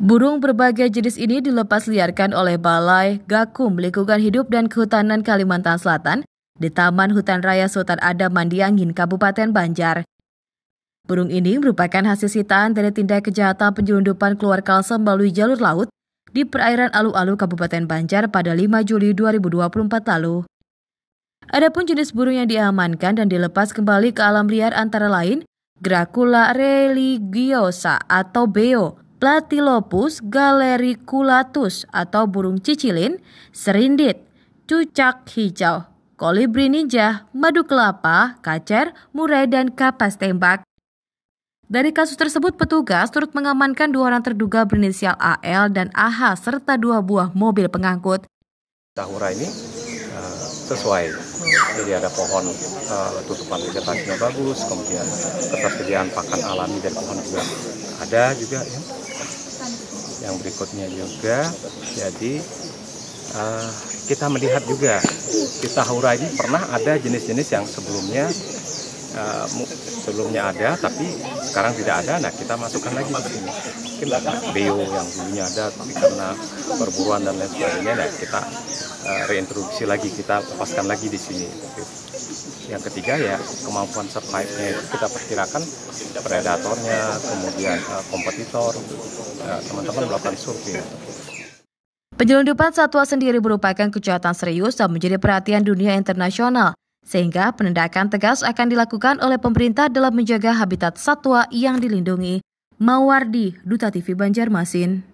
Burung berbagai jenis ini dilepas liarkan oleh Balai Gakum Lingkungan Hidup dan Kehutanan Kalimantan Selatan di Taman Hutan Raya Sultan Adam Mandiangin, Kabupaten Banjar. Burung ini merupakan hasil sitaan dari tindak kejahatan penyelundupan keluar kalsel melalui jalur laut di perairan Alu-Alu, Kabupaten Banjar pada 5 Juli 2024 lalu. Adapun jenis burung yang diamankan dan dilepas kembali ke alam liar antara lain Gracula religiosa atau beo, Platilopus galericulatus atau burung cicilin, serindit, cucak hijau, kolibri ninja, madu kelapa, kacer, murai, dan kapas tembak. Dari kasus tersebut, petugas turut mengamankan 2 orang terduga berinisial AL dan AH serta 2 buah mobil pengangkut. Tahura ini sesuai, jadi ada pohon tutupan vegetasinya bagus, kemudian ketersediaan pakan alami dari pohon juga ada juga ya. Yang berikutnya juga, jadi kita melihat juga di Tahura ini pernah ada jenis-jenis yang sebelumnya ada, tapi sekarang tidak ada. Nah, kita masukkan lagi ke sini. Beo yang dulunya ada, tapi karena perburuan dan lain sebagainya, nah kita reintroduksi lagi, kita lepaskan lagi di sini. Yang ketiga ya kemampuan survive-nya itu kita perkirakan predatornya, kemudian kompetitor, teman-teman melakukan survei. Penyelundupan satwa sendiri merupakan kejahatan serius dan menjadi perhatian dunia internasional, sehingga penindakan tegas akan dilakukan oleh pemerintah dalam menjaga habitat satwa yang dilindungi. Mawardi, Duta TV Banjarmasin.